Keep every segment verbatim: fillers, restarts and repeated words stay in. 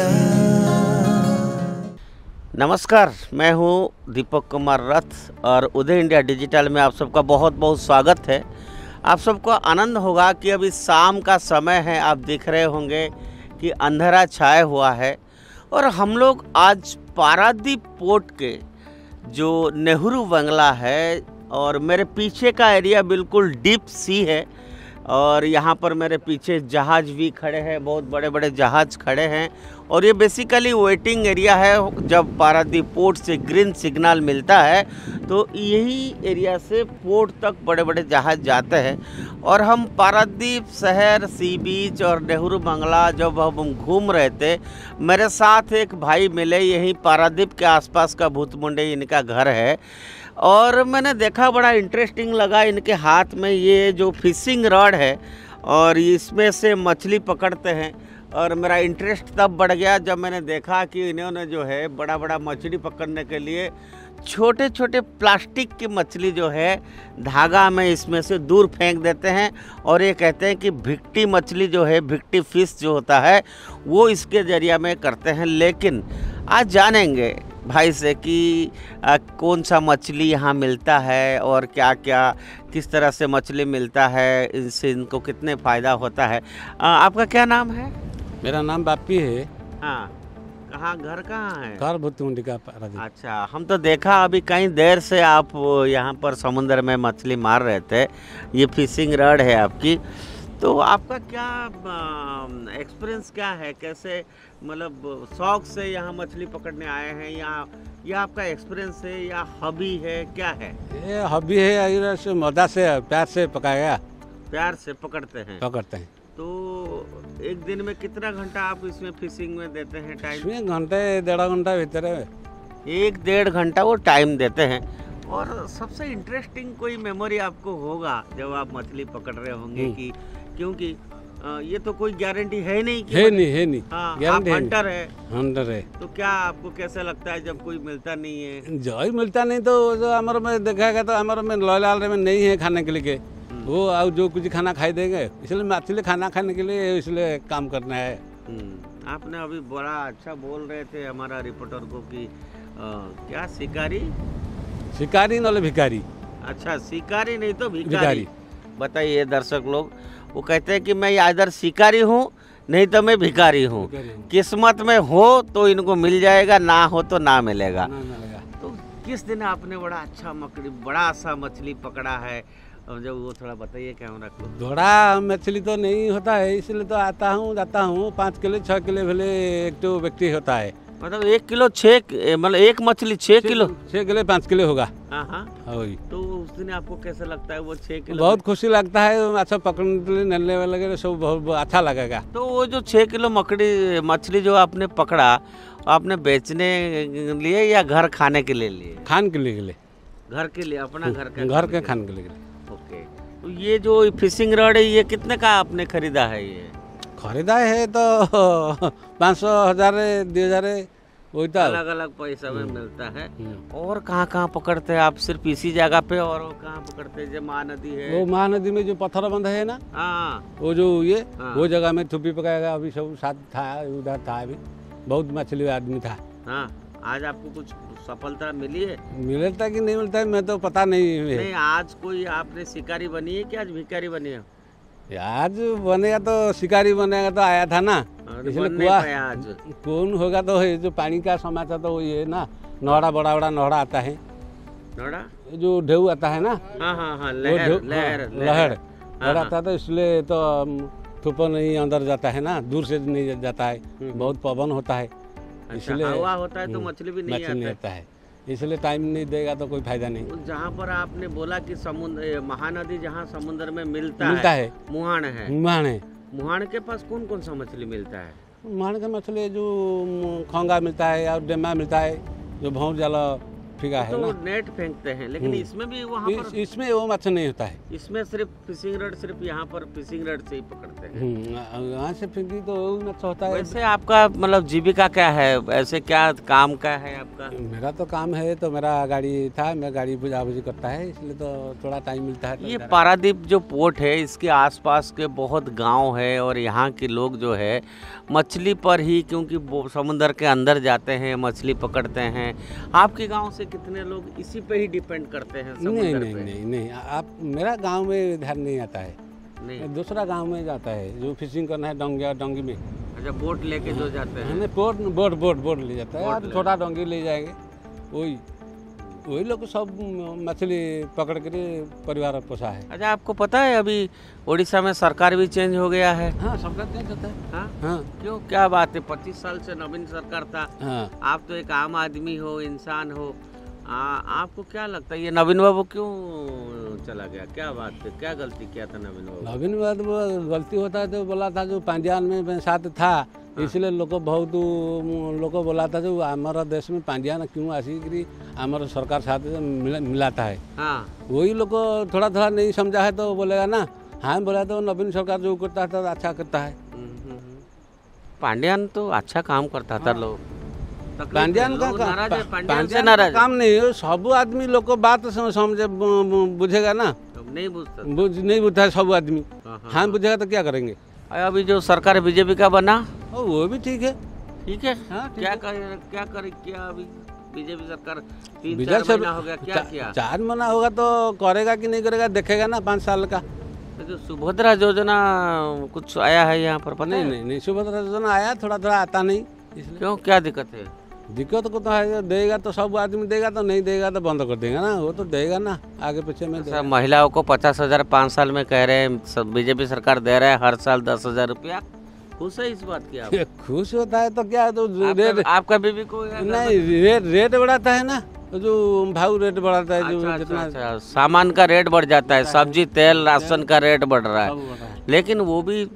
दिया। नमस्कार, मैं हूं दीपक कुमार रथ और उदय इंडिया डिजिटल में आप सबका बहुत बहुत स्वागत है। आप सबको आनंद होगा कि अभी शाम का समय है। आप देख रहे होंगे कि अंधेरा छाया हुआ है और हम लोग आज पारादीप पोर्ट के जो नेहरू बंगला है और मेरे पीछे का एरिया बिल्कुल डीप सी है और यहाँ पर मेरे पीछे जहाज़ भी खड़े हैं, बहुत बड़े बड़े जहाज़ खड़े हैं और ये बेसिकली वेटिंग एरिया है। जब पारादीप पोर्ट से ग्रीन सिग्नल मिलता है तो यही एरिया से पोर्ट तक बड़े बड़े जहाज़ जाते हैं और हम पारादीप शहर, सी बीच और नेहरू बंगला जब हम घूम रहे थे, मेरे साथ एक भाई मिले। यही पारादीप के आसपास का भूतमुंडे इनका घर है और मैंने देखा, बड़ा इंटरेस्टिंग लगा। इनके हाथ में ये जो फिशिंग रॉड है और इसमें से मछली पकड़ते हैं और मेरा इंटरेस्ट तब बढ़ गया जब मैंने देखा कि इन्होंने जो है बड़ा बड़ा मछली पकड़ने के लिए छोटे छोटे प्लास्टिक की मछली जो है धागा में इसमें से दूर फेंक देते हैं और ये कहते हैं कि भिट्टी मछली जो है, भिट्टी फिश जो होता है, वो इसके जरिए में करते हैं। लेकिन आज जानेंगे भाई से कि आ, कौन सा मछली यहाँ मिलता है और क्या क्या, किस तरह से मछली मिलता है, इनसे इनको कितने फ़ायदा होता है। आ, आपका क्या नाम है? मेरा नाम बापी है। हाँ, कहाँ घर कहाँ है? घर भूतमुंडी का पारादीप। अच्छा, हम तो देखा अभी कई देर से आप यहाँ पर समुद्र में मछली मार रहे थे। ये फिशिंग रॉड है आपकी, तो आपका क्या एक्सपीरियंस क्या है? कैसे, मतलब शौक से यहाँ मछली पकड़ने आए हैं या या आपका एक्सपीरियंस है या हॉबी है, क्या है? ये हॉबी है, से मदा से प्यार से पकाया, प्यार से पकड़ते हैं पकड़ते हैं तो एक दिन में कितना घंटा आप इसमें फिशिंग में देते हैं टाइम? इसमें घंटे डेढ़ घंटा भीतर एक डेढ़ घंटा वो टाइम देते हैं। और सबसे इंटरेस्टिंग कोई मेमोरी आपको होगा जब आप मछली पकड़ रहे होंगे कि, क्योंकि ये तो कोई गारंटी है नहीं कि है नहीं है नहीं हाँ, आप हंटर है, हंटर है तो क्या आपको कैसा लगता है जब कोई मिलता नहीं है? जो मिलता नहीं तो जो हमारे में देखा गया तो हमारे में लॉयल में नहीं है खाने के लिए, वो और जो कुछ खाना खाई देंगे, इसलिए मछली खाना खाने के लिए इसलिए काम करना है। आपने अभी बड़ा अच्छा बोल रहे थे हमारा रिपोर्टर को कि क्या शिकारी शिकारी नॉले भिखारी। अच्छा, शिकारी नहीं तो भिखारी। बताइए दर्शक लोग, वो कहते हैं कि मैं आदर शिकारी हूँ नहीं तो मैं भिखारी हूँ। किस्मत में हो तो इनको मिल जाएगा, ना हो तो ना मिलेगा। ना मिलेगा। तो किस दिन आपने बड़ा अच्छा मकड़ी, बड़ा सा मछली पकड़ा है जब, वो थोड़ा बताइए कैमरा को। बड़ा मछली तो नहीं होता है, इसलिए तो आता हूँ जाता हूँ। पाँच किलो छः किलो भले एक तो व्यक्ति होता है, मतलब एक किलो छः, मतलब एक मछली छः किलो, छः किलो पाँच किलो होगा। हाँ, तो उस दिन आपको कैसा लगता है वो छः किलो? बहुत खुशी लगता है, अच्छा पकड़ने के लिए नलने वाले सब बहुत अच्छा लगेगा। तो वो जो छः किलो मकड़ी मछली जो आपने पकड़ा, आपने बेचने के लिए या घर खाने के लिए लिए? खाने के लिए, घर के लिए, अपना घर का, घर के खाने के लिए। ओके, तो ये जो फिशिंग रॉड है ये कितने का आपने खरीदा है? ये खरीदा है तो पाँच सौ हजार दो हजार अलग अलग पैसा में मिलता है। और कहाँ कहाँ पकड़ते हैं आप? सिर्फ इसी जगह पे? और कहाँ पकड़ते हैं? जो महानदी है, वो महानदी में जो पत्थर बंधा है ना, हाँ, वो जो ये आ, वो जगह में थुपी पकाएगा। अभी सब साथ था, उधर था, अभी बहुत मछली आदमी था। हाँ, आज आपको कुछ सफलता मिली है? मिलता कि नहीं मिलता है मैं तो पता नहीं है। नहीं, आज कोई आपने शिकारी बनी है क्या? आज भिखारी बनी है? आज बनेगा तो शिकारी बनेगा तो आया था ना, इसलिए कौन होगा तो है। जो पानी का समाचार तो ये ना, नौड़ा, बड़ा बड़ा नौड़ा आता है, नौड़ा जो ढेऊ आता है ना, हाँ हाँ हाँ, लहर लहर लहर आता है, तो इसलिए तो थुपा नहीं अंदर जाता है ना, दूर से नहीं जाता है, बहुत पवन होता है। अच्छा, हवा होता है तो मछली भी नहीं, नहीं आता है, इसलिए टाइम नहीं देगा तो कोई फायदा नहीं। जहाँ पर आपने बोला कि समुद्र, महानदी जहाँ समुद्र में मिलता, मिलता है, है। मुहान है, मुहान है, मुहान के पास कौन कौन सा मछली मिलता है? मुहान का मछली जो खोंगा मिलता है और डेमा मिलता है, जो भौर जाला फिगा है ना, नेट फेंकते हैं, लेकिन इसमें भी वहाँ पर इसमें वो मच नहीं होता है। इसमें सिर्फ फिशिंग रड, सिर्फ यहाँ पर फिशिंग रड से ही पकड़ते हैं, यहाँ से फिंगी तो मच होता है। वैसे आपका मतलब जीविका क्या है, ऐसे क्या काम क्या है आपका? मेरा तो काम है, तो मेरा गाड़ी था, मैं गाड़ी बुझा बुझी करता है, इसलिए तो थोड़ा टाइम मिलता है। ये पारादीप जो पोर्ट है, इसके आसपास के बहुत गाँव है और यहाँ के लोग जो है मछली पर ही, क्योंकि समुद्र के अंदर जाते हैं, मछली पकड़ते हैं। आपके गांव से कितने लोग इसी पे ही डिपेंड करते हैं? नहीं नहीं, पे। नहीं नहीं आप मेरा गांव में ध्यान नहीं आता है, नहीं दूसरा गांव में जाता है, जो फिशिंग करना है डोंगी और डोंगी में। अच्छा, बोट लेके जो जाते हैं? बोट बोट बोट बोट ले जाता है, आप छोटा डोंगी ले जाएंगे, वही वही लोग सब मछली पकड़ के परिवार पोसा है। अच्छा, आपको पता है अभी उड़ीसा में सरकार भी चेंज हो गया है? हाँ, सरकार चेंज होता है। हाँ? हाँ। क्यों, क्या बात है, पच्चीस साल से नवीन सरकार था। हाँ। आप तो एक आम आदमी हो, इंसान हो, आ, आपको क्या लगता है ये नवीन बाबू क्यों चला गया, क्या बात है, क्या गलती किया था नवीन बाबू? नवीन बाबू गलती होता है तो बोला था, जो पांडियान में साथ था। हाँ। इसलिए लोग बहुत लोग बोला था जो हमारा देश में पांडियान क्यों आसिकी हमारा सरकार साथ मिला, मिलाता है। हाँ। वही लोग थोड़ा थोड़ा नहीं समझा है तो बोलेगा ना, हाँ बोला तो नवीन सरकार जो करता है तो अच्छा करता है। पांडियान तो अच्छा काम करता था। हाँ। लोग पांडियान का पांडियान से नाराज काम नहीं हो, सब आदमी लोग को बात समझे बुझेगा ना, नहीं बुझता, बुझ नहीं बुझता है सब आदमी। हाँ, बुझेगा तो क्या करेंगे? अभी जो सरकार बीजेपी का बना वो भी ठीक है, ठीक है। हाँ, क्या कर, क्या कर क्या अभी बीजेपी सरकार तीन चार महीना हो गया, क्या किया? चार महीना होगा तो करेगा कि नहीं करेगा देखेगा ना, पाँच साल का। जो सुभद्रा योजना कुछ आया है यहाँ पर? नहीं नहीं नहीं सुभद्रा योजना आया, थोड़ा थोड़ा आता नहीं, क्यों, क्या दिक्कत है? दिक्कत को तो है, देगा तो सब आदमी देगा, तो नहीं देगा तो बंद कर देगा ना, वो तो देगा ना आगे पीछे में। सर, महिलाओं को पचास हजार पाँच साल में कह रहे हैं, बीजेपी सरकार दे रहा है हर साल दस हजार रुपया, खुश है इस बात की आप? खुश होता है तो क्या, तो रेट आपका बीबी को नहीं, रेट रेट बढ़ाता है ना, जो भाव रेट बढ़ाता है, जो जितना सामान का रेट बढ़ जाता है, सब्जी तेल राशन का रेट बढ़ रहा है, लेकिन वो भी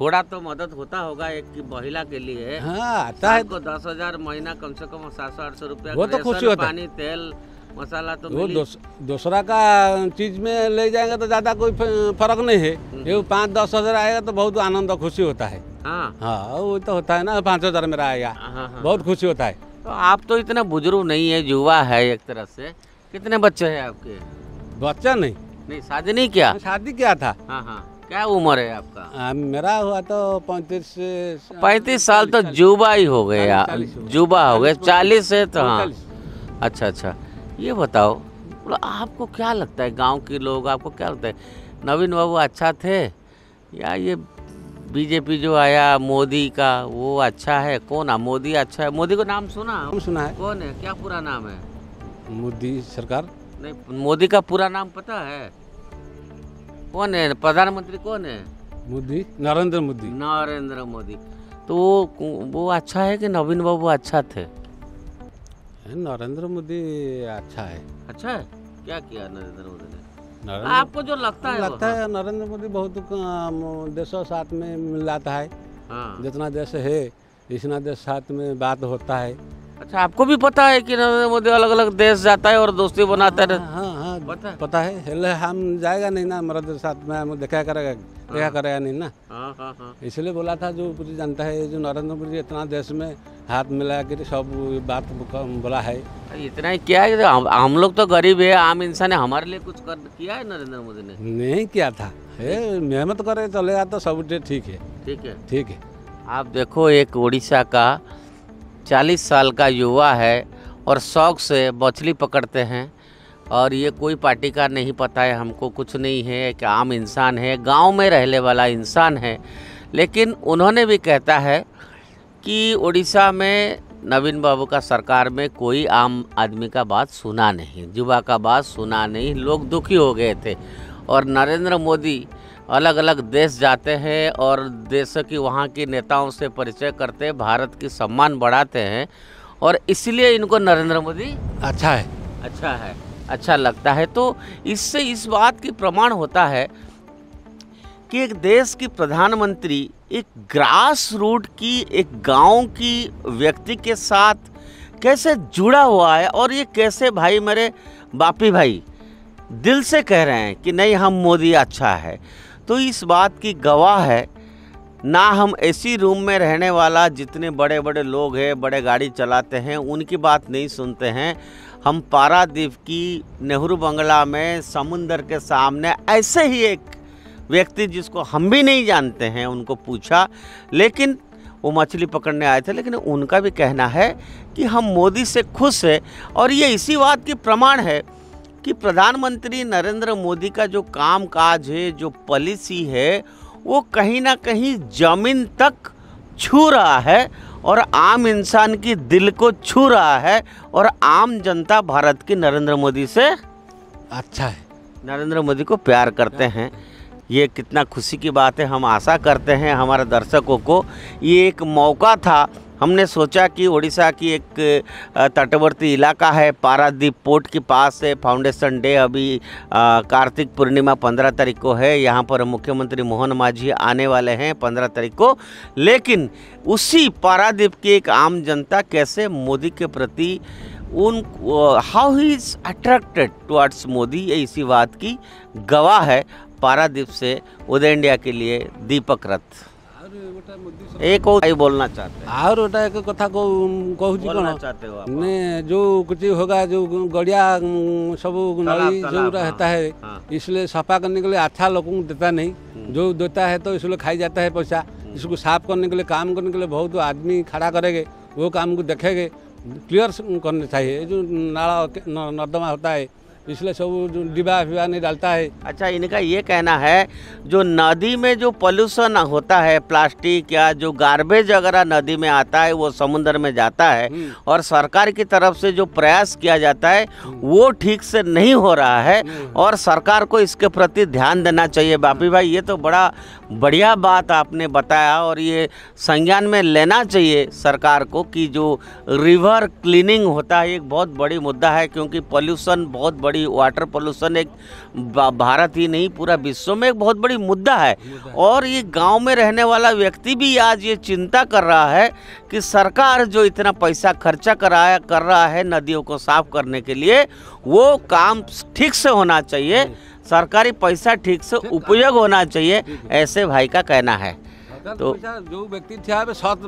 थोड़ा तो मदद होता होगा एक की महिला के लिए। हाँ, आता है को दस हजार महीना कम से कम सात सौ आठ सौ रुपया, वो तो खुशी होता है। पानी तेल मसाला तो वो दूसरा का चीज में ले जाएंगे तो ज्यादा कोई फर्क नहीं है, ये पाँच दस हजार आएगा तो बहुत आनंद और खुशी होता है। हाँ हाँ, वो तो होता है ना, पाँच हजार मेरा आएगा, बहुत खुशी होता है। तो आप तो इतना बुजुर्ग नहीं है, युवा है एक तरह से। कितने बच्चे है आपके? बच्चा नहीं, नहीं शादी नहीं किया? शादी किया था। हाँ हाँ, क्या उम्र है आपका? आ, मेरा हुआ तो पैंतीस पैंतीस साल तो जुबा ही हो गया, जुबा हो गए चालीस है तो। हाँ, अच्छा अच्छा, ये बताओ आपको क्या लगता है गांव के लोग, आपको क्या लगता है नवीन बाबू अच्छा थे या ये बीजेपी जो आया मोदी का वो अच्छा है? कौन है मोदी? अच्छा है मोदी को नाम सुना? नाम सुना है। कौन है, क्या पूरा नाम है मोदी सरकार? नहीं, मोदी का पूरा नाम पता है? कौन है प्रधानमंत्री, कौन है? मोदी, नरेंद्र मोदी। नरेंद्र मोदी तो वो वो अच्छा है कि नवीन बाबू अच्छा थे? नरेंद्र मोदी अच्छा है। अच्छा है, क्या किया नरेंद्र मोदी ने? आपको जो लगता है? लगता है नरेंद्र मोदी बहुत देशों साथ में मिलाता है। हाँ। जितना देश है इतना देश साथ में बात होता है। अच्छा, आपको भी पता है कि नरेंद्र मोदी अलग अलग देश जाता है और दोस्ती बनाता है? हाँ हाँ, पता है, पता है। हेले हम जाएगा नहीं ना, हमारा देश साथ में हम देखा करेगा, देखा करेगा नहीं ना। हाँ हाँ हाँ, इसलिए बोला था जो पूरी जनता है, जो नरेंद्र मोदी इतना देश में हाथ मिला के सब बात बोला है। इतना ही क्या है, हम, हम लोग तो गरीब है, आम इंसान है, हमारे लिए कुछ कर किया है नरेंद्र मोदी ने? नहीं किया था, मेहनत करे चलेगा तो सब ठीक है। ठीक है, ठीक है। आप देखो, एक उड़ीसा का चालीस साल का युवा है और शौक से मछली पकड़ते हैं, और ये कोई पार्टी का नहीं, पता है हमको कुछ नहीं है, कि आम इंसान है, गांव में रहने वाला इंसान है। लेकिन उन्होंने भी कहता है कि उड़ीसा में नवीन बाबू का सरकार में कोई आम आदमी का बात सुना नहीं, युवा का बात सुना नहीं, लोग दुखी हो गए थे। और नरेंद्र मोदी अलग अलग देश जाते हैं और देश की वहाँ के नेताओं से परिचय करते हैं, भारत की सम्मान बढ़ाते हैं, और इसलिए इनको नरेंद्र मोदी अच्छा है, अच्छा है, अच्छा लगता है। तो इससे इस बात की प्रमाण होता है कि एक देश की प्रधानमंत्री एक ग्रास रूट की, एक गांव की व्यक्ति के साथ कैसे जुड़ा हुआ है। और ये कैसे भाई मेरे बापी भाई दिल से कह रहे हैं कि नहीं हम मोदी अच्छा है, तो इस बात की गवाह है ना हम एसी रूम में रहने वाला। जितने बड़े बड़े लोग हैं, बड़े गाड़ी चलाते हैं, उनकी बात नहीं सुनते हैं। हम पारादीप की नेहरू बंगला में समुंदर के सामने ऐसे ही एक व्यक्ति जिसको हम भी नहीं जानते हैं उनको पूछा, लेकिन वो मछली पकड़ने आए थे, लेकिन उनका भी कहना है कि हम मोदी से खुश है। और ये इसी बात की प्रमाण है कि प्रधानमंत्री नरेंद्र मोदी का जो काम काज है, जो पॉलिसी है, वो कहीं ना कहीं जमीन तक छू रहा है और आम इंसान की दिल को छू रहा है। और आम जनता भारत की नरेंद्र मोदी से अच्छा है, नरेंद्र मोदी को प्यार करते हैं। ये कितना खुशी की बात है। हम आशा करते हैं हमारे दर्शकों को ये एक मौका था। हमने सोचा कि ओडिशा की एक तटवर्ती इलाका है, पारादीप पोर्ट के पास है। फाउंडेशन डे अभी कार्तिक पूर्णिमा पंद्रह तारीख को है, यहाँ पर मुख्यमंत्री मोहन माझी आने वाले हैं पंद्रह तारीख को। लेकिन उसी पारादीप की एक आम जनता कैसे मोदी के प्रति उन how he is attracted towards Modi, ये इसी बात की गवाह है। पारादीप से उदय इंडिया के लिए दीपक रथ। एक भाई बोलना चाहते हैं और गोटा एक कथा को कहूँ बोलना चाहते हो आप? ने जो कुछ होगा जो गड़िया सब नली जो रहता है, इसलिए सफा करने के लिए अच्छा लोगों को देता नहीं, जो देता है तो इसलिए खाई जाता है पैसा। इसको साफ करने के लिए, काम करने के लिए बहुत आदमी खड़ा करेंगे, वो काम को देखेंगे, क्लियर करना चाहिए। जो नाला नर्दमा होता है इसलिए सब डिब्बा फिब्बा नहीं डालता है। अच्छा, इनका ये कहना है जो नदी में जो पॉल्यूशन होता है, प्लास्टिक या जो गार्बेज वगैरह नदी में आता है वो समुद्र में जाता है, और सरकार की तरफ से जो प्रयास किया जाता है वो ठीक से नहीं हो रहा है, और सरकार को इसके प्रति ध्यान देना चाहिए। बापी भाई ये तो बड़ा बढ़िया बात आपने बताया, और ये संज्ञान में लेना चाहिए सरकार को कि जो रिवर क्लीनिंग होता है एक बहुत बड़ी मुद्दा है, क्योंकि पॉल्यूशन बहुत वाटर पोल्यूशन एक भारत ही नहीं पूरा विश्व में एक बहुत बड़ी मुद्दा है। और ये गांव में रहने वाला व्यक्ति भी आज ये चिंता कर रहा है कि सरकार जो इतना पैसा खर्चा कराया कर रहा है नदियों को साफ करने के लिए, वो काम ठीक से होना चाहिए, सरकारी पैसा ठीक से उपयोग होना चाहिए, ऐसे भाई का कहना है। तो जो व्यक्ति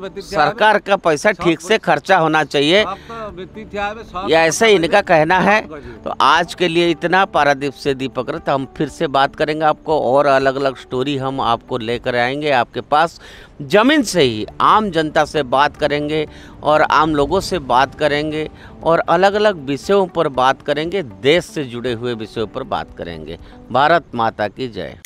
व्यक्ति सरकार का पैसा ठीक से खर्चा होना चाहिए, या ऐसा इनका कहना है। तो आज के लिए इतना। पारादीप से दीपक रथ, हम फिर से बात करेंगे आपको, और अलग अलग स्टोरी हम आपको लेकर आएंगे आपके पास। जमीन से ही आम जनता से बात करेंगे और आम लोगों से बात करेंगे, और अलग अलग विषयों पर बात करेंगे, देश से जुड़े हुए विषयों पर बात करेंगे। भारत माता की जय।